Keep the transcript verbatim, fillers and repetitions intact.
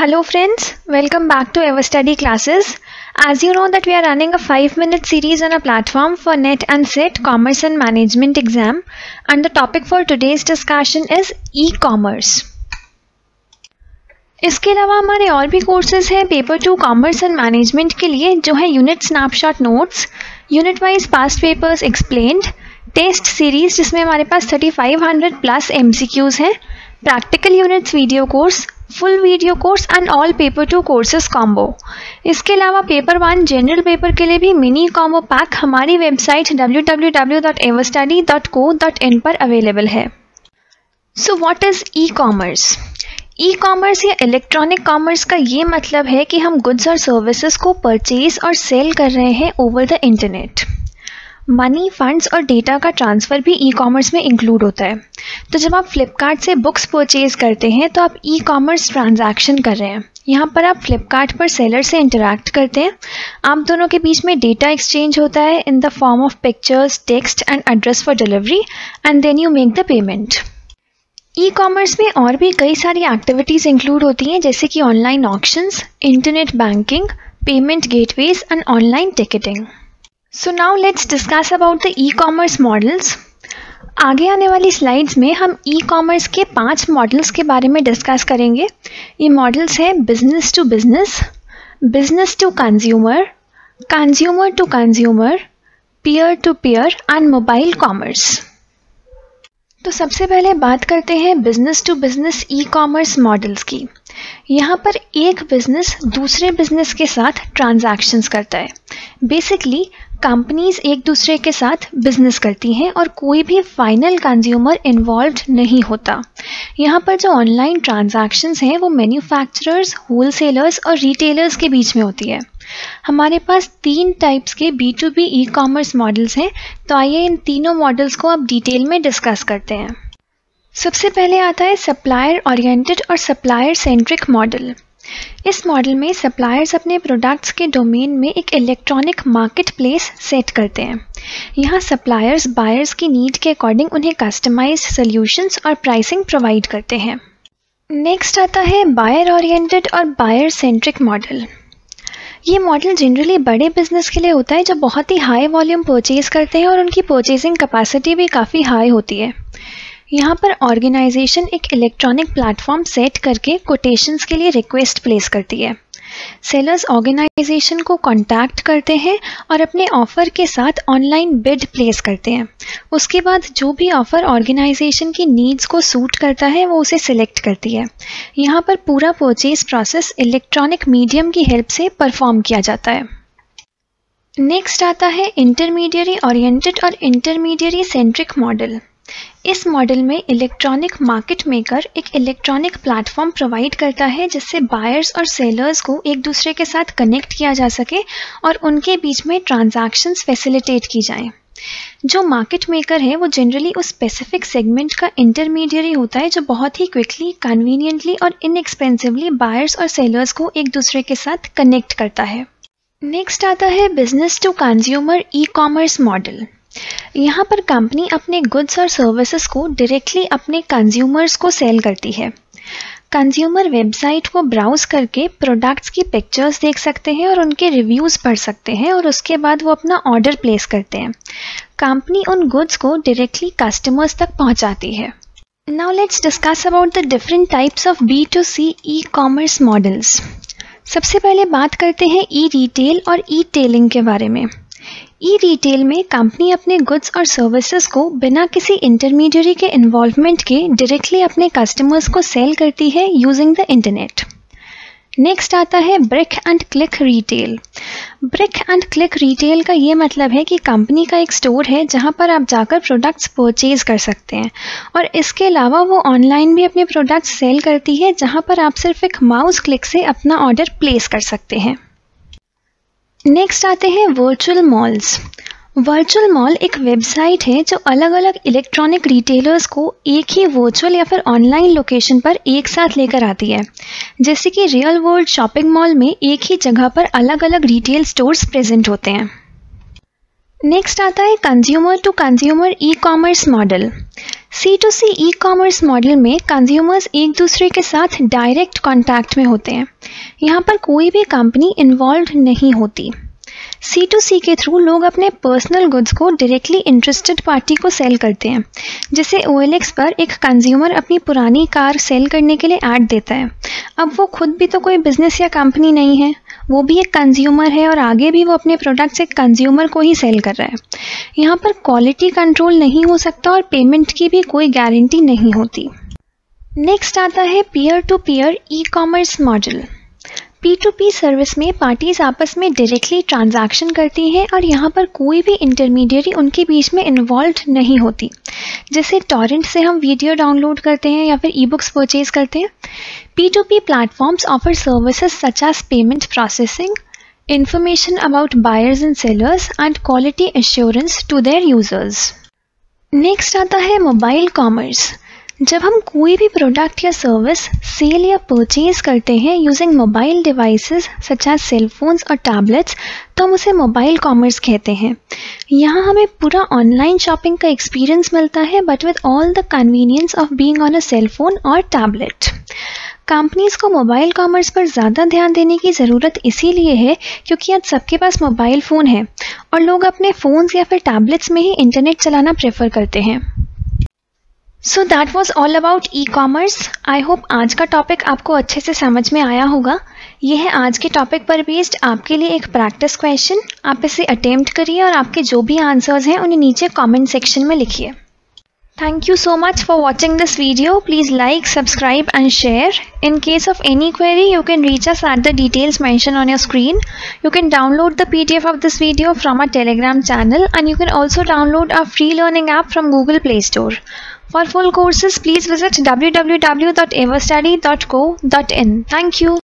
Hello friends, welcome back to everstudy classes. As you know that we are running a five minute series on a platform for N E T and S E T Commerce and Management exam, and the topic for today's discussion is e-commerce. इसके अलावा हमारे और भी courses हैं paper two commerce and management के लिए, जो है unit snapshot notes, unit wise past papers explained, test series जिसमें हमारे पास thirty five hundred plus MCQs हैं, practical units video course, full video course and all paper two courses combo. इसके अलावा पेपर वन जनरल पेपर के लिए भी mini combo pack हमारी website W W W dot everstudy dot co dot in पर available है। So what is e commerce? E commerce या electronic commerce का ये मतलब है कि हम गुड्स और सर्विसेज को परचेज और सेल कर रहे हैं over the internet. Money, funds और डेटा का ट्रांसफ़र भी ई कॉमर्स में इंक्लूड होता है। तो जब आप फ्लिपकार्ट से बुक्स परचेज करते हैं तो आप ई कॉमर्स ट्रांजैक्शन कर रहे हैं। यहाँ पर आप फ्लिपकार्ट पर सेलर से इंटरैक्ट करते हैं, आप दोनों के बीच में डेटा एक्सचेंज होता है in the form of pictures, text and address for delivery, and then you make the payment. E commerce में और भी कई सारी एक्टिविटीज़ इंक्लूड होती हैं, जैसे कि online auctions, internet banking, payment gateways and online ticketing. So now let's discuss about the e commerce models. आगे आने वाली स्लाइड्स में हम ई कॉमर्स के पांच मॉडल्स के बारे में डिस्कस करेंगे। ये मॉडल्स हैं business to business, business to consumer, consumer to consumer, peer to peer and mobile commerce. तो सबसे पहले बात करते हैं business to business e commerce models की। यहाँ पर एक बिजनेस दूसरे बिजनेस के साथ ट्रांजैक्शंस करता है। बेसिकली कंपनीज एक दूसरे के साथ बिजनेस करती हैं और कोई भी फाइनल कंज्यूमर इन्वॉल्व्ड नहीं होता। यहाँ पर जो ऑनलाइन ट्रांजैक्शंस हैं वो मैन्युफैक्चरर्स, होलसेलर्स और रिटेलर्स के बीच में होती है। हमारे पास तीन टाइप्स के B to B e commerce models हैं, तो आइए इन तीनों मॉडल्स को आप डिटेल में डिस्कस करते हैं। सबसे पहले आता है सप्लायर ओरिएंटेड और सप्लायर सेंट्रिक मॉडल। इस मॉडल में सप्लायर्स अपने प्रोडक्ट्स के डोमेन में एक इलेक्ट्रॉनिक मार्केट प्लेस सेट करते हैं। यहाँ सप्लायर्स बायर्स की नीड के अकॉर्डिंग उन्हें कस्टमाइज्ड सॉल्यूशंस और प्राइसिंग प्रोवाइड करते हैं। नेक्स्ट आता है बायर ओरिएंटेड और बायर सेंट्रिक मॉडल। ये मॉडल जनरली बड़े बिजनेस के लिए होता है जो बहुत ही हाई वॉल्यूम परचेज करते हैं और उनकी परचेजिंग कैपेसिटी भी काफ़ी हाई होती है। यहाँ पर ऑर्गेनाइजेशन एक इलेक्ट्रॉनिक प्लेटफॉर्म सेट करके कोटेशंस के लिए रिक्वेस्ट प्लेस करती है। सेलर्स ऑर्गेनाइजेशन को कॉन्टैक्ट करते हैं और अपने ऑफ़र के साथ ऑनलाइन बिड प्लेस करते हैं। उसके बाद जो भी ऑफ़र ऑर्गेनाइजेशन की नीड्स को सूट करता है वो उसे सिलेक्ट करती है। यहाँ पर पूरा परचेज प्रोसेस इलेक्ट्रॉनिक मीडियम की हेल्प से परफॉर्म किया जाता है। नेक्स्ट आता है इंटरमीडियरी ओरिएंटेड और इंटरमीडियरी सेंट्रिक मॉडल। इस मॉडल में इलेक्ट्रॉनिक मार्केट मेकर एक इलेक्ट्रॉनिक प्लेटफॉर्म प्रोवाइड करता है जिससे बायर्स और सेलर्स को एक दूसरे के साथ कनेक्ट किया जा सके और उनके बीच में ट्रांजैक्शंस फैसिलिटेट की जाएं। जो मार्केट मेकर है वो जनरली उस स्पेसिफिक सेगमेंट का इंटरमीडियरी होता है जो बहुत ही क्विकली, कन्वीनियंटली और इनएक्सपेंसिवली बायर्स और सेलर्स को एक दूसरे के साथ कनेक्ट करता है। नेक्स्ट आता है business to consumer e commerce model. यहाँ पर कंपनी अपने गुड्स और सर्विसेज को डायरेक्टली अपने कंज्यूमर्स को सेल करती है। कंज्यूमर वेबसाइट को ब्राउज करके प्रोडक्ट्स की पिक्चर्स देख सकते हैं और उनके रिव्यूज़ पढ़ सकते हैं और उसके बाद वो अपना ऑर्डर प्लेस करते हैं। कंपनी उन गुड्स को डायरेक्टली कस्टमर्स तक पहुँचाती है। Now let's discuss about the different types of B to C e commerce models. सबसे पहले बात करते हैं ई रिटेल और ई टेलिंग के बारे में। ई रिटेल में कंपनी अपने गुड्स और सर्विसेज को बिना किसी इंटरमीडियरी के इन्वॉल्वमेंट के डायरेक्टली अपने कस्टमर्स को सेल करती है यूजिंग द इंटरनेट। नेक्स्ट आता है brick and click retail. Brick and click retail का ये मतलब है कि कंपनी का एक स्टोर है जहाँ पर आप जाकर प्रोडक्ट्स परचेज कर सकते हैं, और इसके अलावा वो ऑनलाइन भी अपने प्रोडक्ट्स सेल करती है जहाँ पर आप सिर्फ एक माउस क्लिक से अपना ऑर्डर प्लेस कर सकते हैं। नेक्स्ट आते हैं वर्चुअल मॉल्स। वर्चुअल मॉल एक वेबसाइट है जो अलग अलग इलेक्ट्रॉनिक रिटेलर्स को एक ही वर्चुअल या फिर ऑनलाइन लोकेशन पर एक साथ लेकर आती है। जैसे कि रियल वर्ल्ड शॉपिंग मॉल में एक ही जगह पर अलग अलग रिटेल स्टोर्स प्रेजेंट होते हैं। नेक्स्ट आता है consumer to consumer e commerce model. C to C e commerce model में कंज्यूमर्स एक दूसरे के साथ डायरेक्ट कॉन्टैक्ट में होते हैं, यहाँ पर कोई भी कंपनी इन्वॉल्व नहीं होती। सी टू सी के थ्रू लोग अपने पर्सनल गुड्स को डायरेक्टली इंटरेस्टेड पार्टी को सेल करते हैं। जैसे ओ एल एक्स पर एक कंज्यूमर अपनी पुरानी कार सेल करने के लिए ऐड देता है, अब वो खुद भी तो कोई बिजनेस या कंपनी नहीं है, वो भी एक कंज्यूमर है और आगे भी वो अपने प्रोडक्ट्स एक कंज्यूमर को ही सेल कर रहा है। यहाँ पर क्वालिटी कंट्रोल नहीं हो सकता और पेमेंट की भी कोई गारंटी नहीं होती। नेक्स्ट आता है peer to peer e commerce model. P to P service में पार्टीज आपस में डायरेक्टली ट्रांजैक्शन करती हैं और यहाँ पर कोई भी इंटरमीडियरी उनके बीच में इन्वॉल्व नहीं होती। जैसे टॉरेंट से हम वीडियो डाउनलोड करते हैं या फिर ई बुक्स परचेज करते हैं। P to P platforms offer services such as payment processing, information about buyers and sellers and quality assurance to their users. Next आता है मोबाइल कॉमर्स। जब हम कोई भी प्रोडक्ट या सर्विस सेल या परचेज करते हैं using mobile devices such as cell phones और टैबलेट्स, तो हम उसे मोबाइल कॉमर्स कहते हैं। यहाँ हमें पूरा ऑनलाइन शॉपिंग का एक्सपीरियंस मिलता है but with all the convenience of being on a cell phone और टैबलेट। कंपनीज़ को मोबाइल कॉमर्स पर ज़्यादा ध्यान देने की ज़रूरत इसीलिए है क्योंकि आज सबके पास मोबाइल फ़ोन है और लोग अपने फ़ोन्स या फिर टैबलेट्स में ही इंटरनेट चलाना प्रेफर करते हैं। So that was all about e commerce. I hope आज का टॉपिक आपको अच्छे से समझ में आया होगा। ये है आज के टॉपिक पर बेस्ड आपके लिए एक प्रैक्टिस क्वेश्चन। आप इसे अटेम्प्ट करिए और आपके जो भी आंसर्स हैं उन्हें नीचे कमेंट सेक्शन में लिखिए। Thank you so much for watching this video. Please like, subscribe and share. In case of any query you can reach us at the details mention on your screen. You can download the P D F of this video from our Telegram channel and you can also download our free learning app from Google Play Store. For full courses, please visit w w w dot everstudy dot co dot in. Thank you.